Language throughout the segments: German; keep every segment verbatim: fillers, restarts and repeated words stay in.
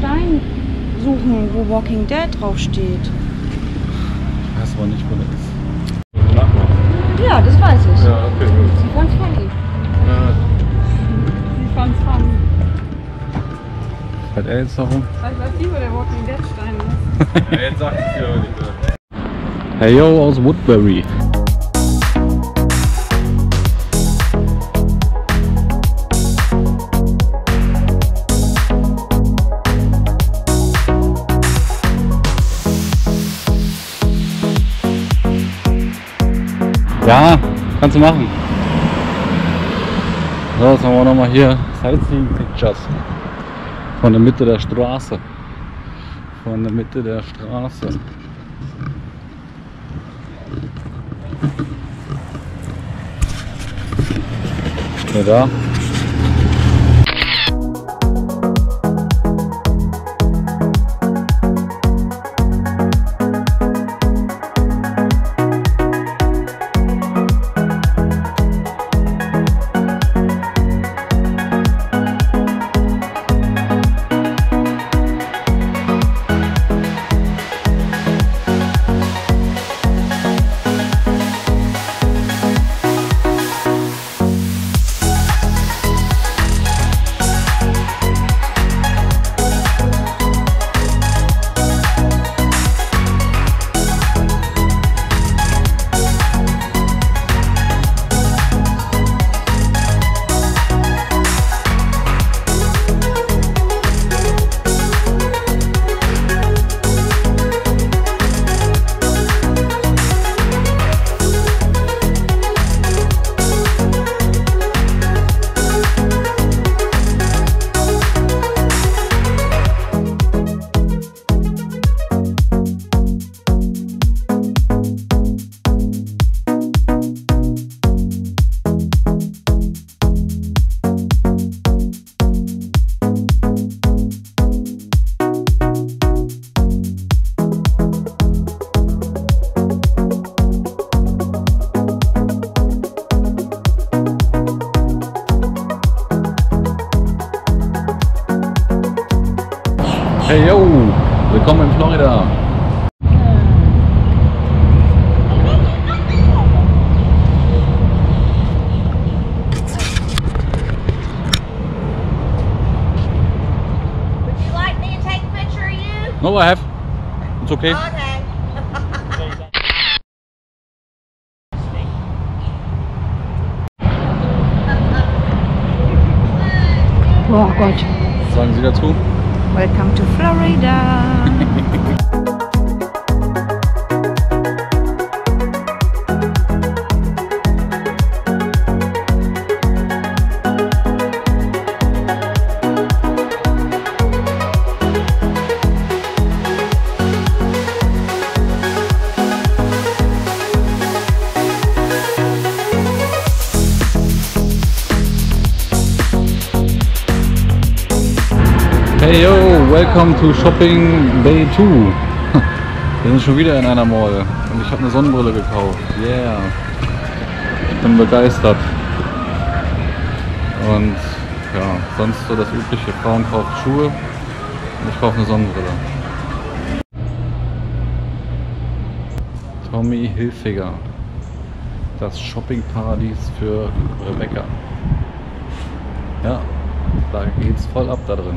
Stein suchen, wo Walking Dead draufsteht. Ich weiß aber nicht, wo das ist. Nachmachen. Ja, das weiß ich. Ja, okay, gut. Sie fand's funny. Ja. Sie fand's funny. Hat er jetzt noch rum? Ich weiß nicht, wo der Walking Dead Stein ist. Ja, jetzt sag ich's dir aber nicht mehr. Hey yo, aus Woodbury. Ja, kannst du machen. So, jetzt haben wir nochmal hier Sightseeing Pictures von der Mitte der Straße. Von der Mitte der Straße. Ja, da. Hey yo, willkommen in Florida. Would you like me to take a picture of you? No, I have. It's okay. Okay. Oh Gott. Was sagen Sie dazu? Welcome to Florida! Hey yo, welcome to Shopping Bay two. Wir sind schon wieder in einer Mall und ich habe eine Sonnenbrille gekauft. Yeah. Ich bin begeistert. Und ja, sonst so das übliche. Frauen kaufen Schuhe und ich kaufe eine Sonnenbrille. Tommy Hilfiger. Das Shoppingparadies für Rebecca. Ja, da geht's voll ab da drin.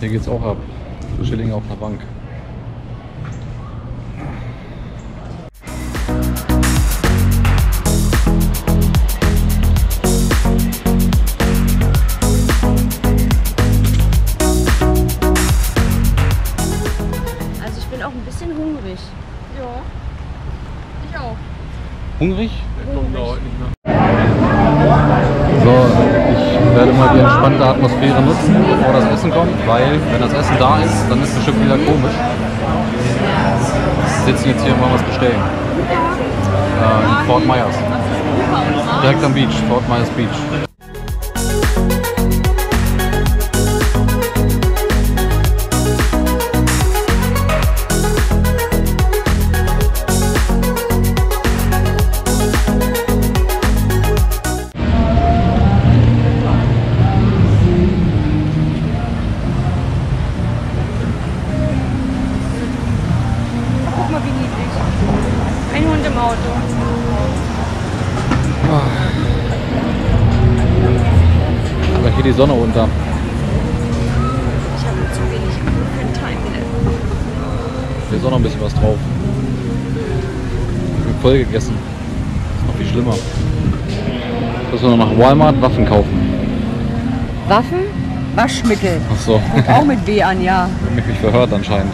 Hier geht's auch ab. So Schilling auf der Bank. Also ich bin auch ein bisschen hungrig. Ja. Ich auch. Hungrig? Hungrig. So. Ich werde mal die entspannte Atmosphäre nutzen, bevor das Essen kommt, weil wenn das Essen da ist, dann ist das Stück wieder komisch. Wir sitzen jetzt hier und wollen was bestellen. Ähm, Fort Myers. Direkt am Beach, Fort Myers Beach. Auto. Oh. Aber hier die Sonne unter. Ich habe zu wenig Movement Time left. Hier ist auch noch ein bisschen was drauf. Ich bin voll gegessen. Ist noch viel schlimmer. Müssen wir noch nach Walmart Waffen kaufen. Waffen? Waschmittel. Ach so. Und auch mit W an, ja. Ich habe mich verhört anscheinend.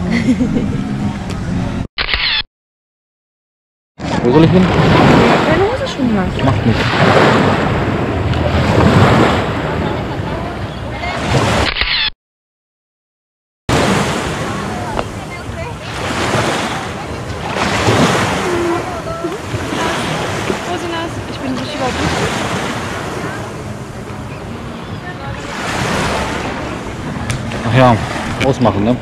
Wo soll ich hin? Deine Hose schon mal. Macht nichts. Hose nass. Ich bin nicht überhaupt nicht. Ach ja, ausmachen, ne?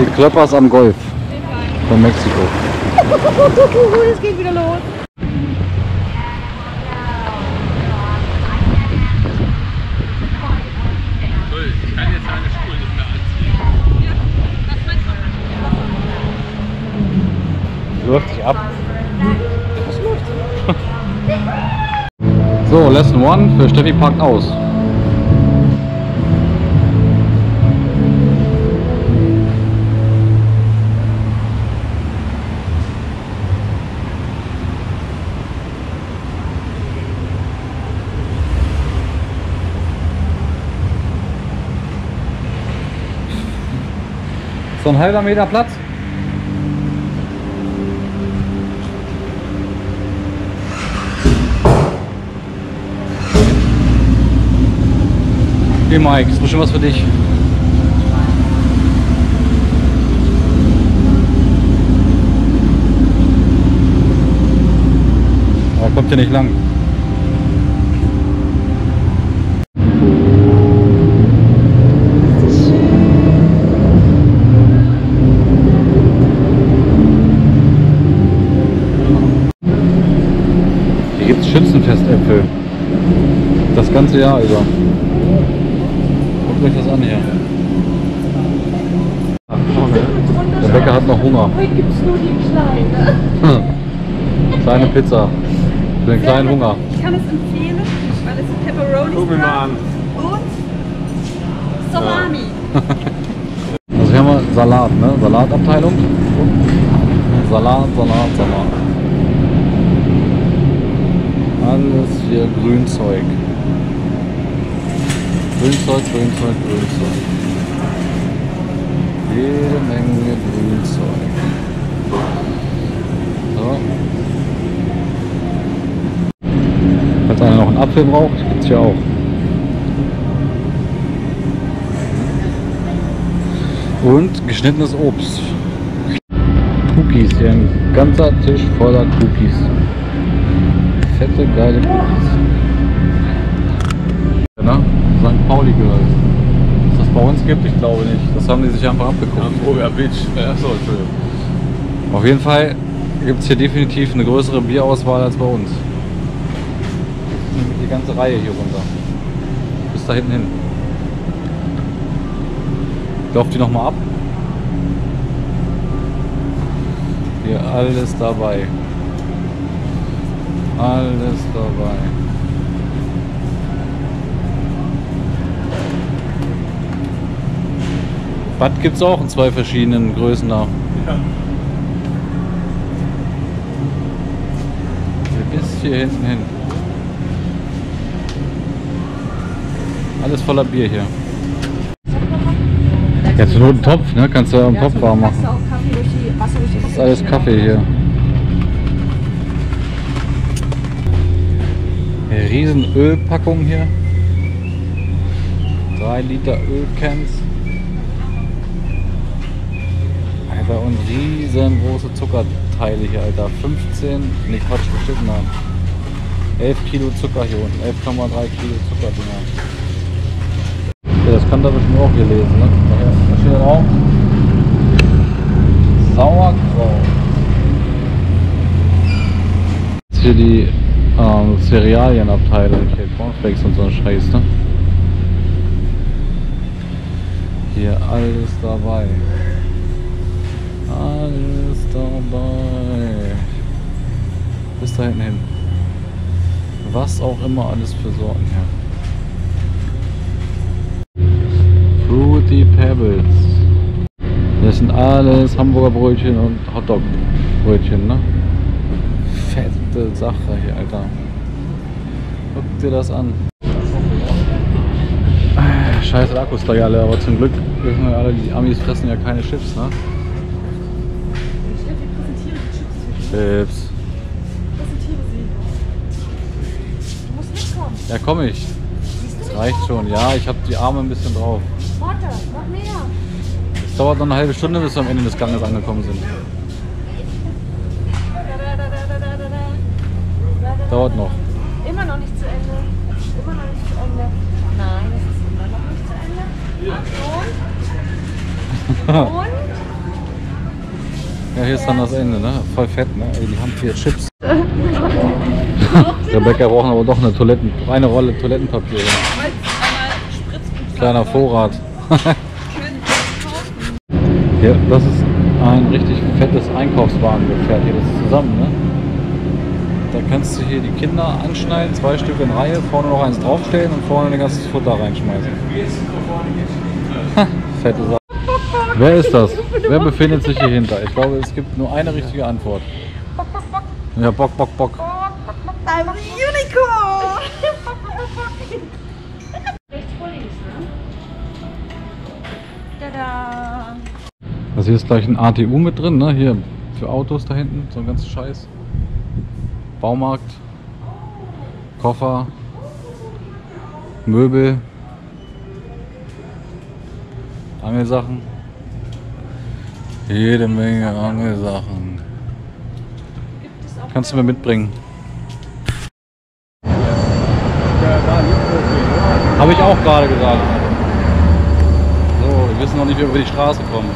Die Klöppers am Golf von Mexiko. Es geht wieder los. Ich kann jetzt meine Schuhe nicht mehr anziehen. Läuft sich ab. Was läuft? So, Lesson One für Steffi packt aus. So ein halber Meter Platz. Hey Mike, ist bestimmt was für dich. Aber kommt ja nicht lang. Schützenfest-Äpfel. Das ganze Jahr über. Guckt euch das an hier. Ach, der Bäcker hat noch Hunger. Heute gibt es nur die kleine. Kleine Pizza. Für den kleinen Hunger. Ich kann es empfehlen, weil es sind Pepperonis dran und Salami. Also hier haben wir Salat, ne? Salatabteilung. Salat, Salat, Salat. Alles hier Grünzeug. Grünzeug, Grünzeug, Grünzeug. Jede Menge Grünzeug. So. Falls einer noch einen Apfel braucht, gibt es hier auch. Und geschnittenes Obst. Cookies, hier ein ganzer Tisch voller Cookies. Fette, geile Cookies. Ja, Sankt Pauli gehört. Ist das bei uns gibt? Ich glaube nicht. Das haben die sich einfach abgeguckt. Fruity Pebbles. Achso, Entschuldigung. Auf jeden Fall gibt es hier definitiv eine größere Bierauswahl als bei uns. Die ganze Reihe hier runter. Bis da hinten hin. Lauft die nochmal ab. Hier alles dabei. Alles dabei. Bad gibt es auch in zwei verschiedenen Größen da. Ja. Bis hier hinten hin. Alles voller Bier hier. Ja, zu nur einen Topf, ne? Kannst du ja einen ja, Topf warm machen. Das ist alles Kaffee hier. Riesen Ölpackung hier. drei Liter Ölcans. Alter, und riesengroße Zuckerteile hier, Alter. fünfzehn, nicht Quatsch, bestimmt haben. elf Kilo Zucker hier unten, elf Komma drei Kilo Zucker. Ja, das kann da bestimmt auch hier lesen, ne? Da steht dann auch Sauerkraut. Jetzt hier die Ähm, Cerealienabteilung, hier Cornflakes und so ein Scheiß, ne? Hier alles dabei. Alles dabei. Bis da hinten hin. Was auch immer alles für Sorten hier. Fruity Pebbles. Das sind alles Hamburger Brötchen und Hotdog Brötchen, ne? Fette Sache hier, Alter. Guck dir das an. Scheiße, Akkus da ja alle, aber zum Glück wissen wir alle, die Amis fressen ja keine Chips, ne? Ich glaube, wir präsentieren die Chips. Chips. Ich präsentiere sie. Du musst mitkommen. Ja, komm ich. Das reicht schon, ja, ich habe die Arme ein bisschen drauf. Warte, noch mehr. Es dauert noch eine halbe Stunde, bis wir am Ende des Ganges angekommen sind. Dauert noch. Immer noch nicht zu Ende. Immer noch nicht zu Ende. Nein, das ist immer noch nicht zu Ende. Ach, und? Und? Ja, hier ist dann das Ende, ne? Voll fett, ne? Ey, die haben vier Chips. Rebecca brauchen aber doch eine Toiletten, eine Rolle Toilettenpapier. Kleiner Vorrat. Ja, das ist ein richtig fettes Einkaufswagen-Gefährt hier, das ist zusammen, ne? Da kannst du hier die Kinder anschneiden, zwei Stück in Reihe, vorne noch eins draufstellen und vorne ein ganzes Futter reinschmeißen. Fette Sache. Wer ist das? Wer befindet sich hier hinter? Ich glaube, es gibt nur eine richtige Antwort. Ja, Bock, Bock, Bock. Einfach Unicorn! Rechts vor links, ne? Tada! Also hier ist gleich ein A T U mit drin, ne? Hier für Autos da hinten, so ein ganzer Scheiß. Baumarkt, Koffer, Möbel, Angelsachen, jede Menge Angelsachen. Kannst du mir mitbringen? Habe ich auch gerade gesagt. So, wir wissen noch nicht, wie wir über die Straße kommen.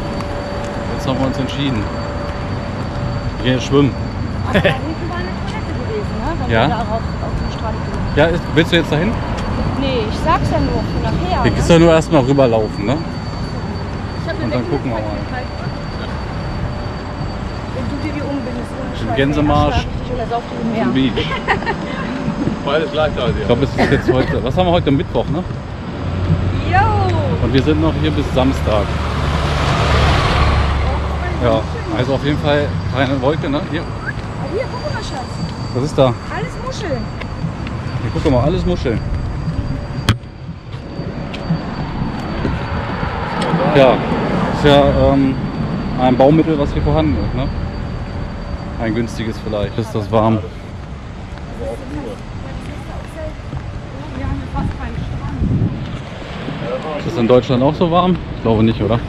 Jetzt haben wir uns entschieden. Wir gehen jetzt schwimmen. Ja. Da auch auf, auf den Strand gehen. Ja, ist, willst du jetzt dahin? Nee, ich sag's ja nur für nachher. Hier gehst du ja nur erstmal rüberlaufen, ne? Ich hab und dann gucken wir mal. Wenn du dir die umbindest, umbindest. Gänsemarsch und Beach. Beides gleich da. Ich glaube, es ist jetzt heute. Was haben wir heute? Mittwoch, ne? Jo! Und wir sind noch hier bis Samstag. Oh, ja, also auf jeden Fall keine Wolke, ne? Hier. Hier, guck mal, Schatz. Was ist da? Alles Muscheln. Hier, guck mal, alles Muscheln. Ja, ist ja ähm, ein Baumittel, was hier vorhanden ist, ne? Ein günstiges vielleicht. Ist das warm? Ist das in Deutschland auch so warm? Ich glaube nicht, oder?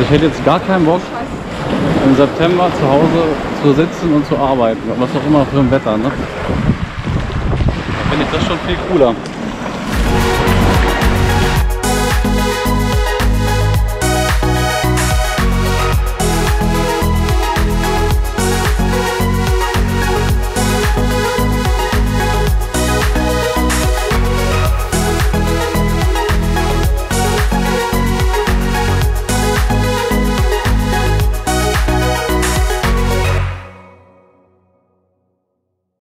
Ich hätte jetzt gar keinen Bock, im September zu Hause zu sitzen und zu arbeiten, was auch immer für ein Wetter, ne? Da finde ich das schon viel cooler.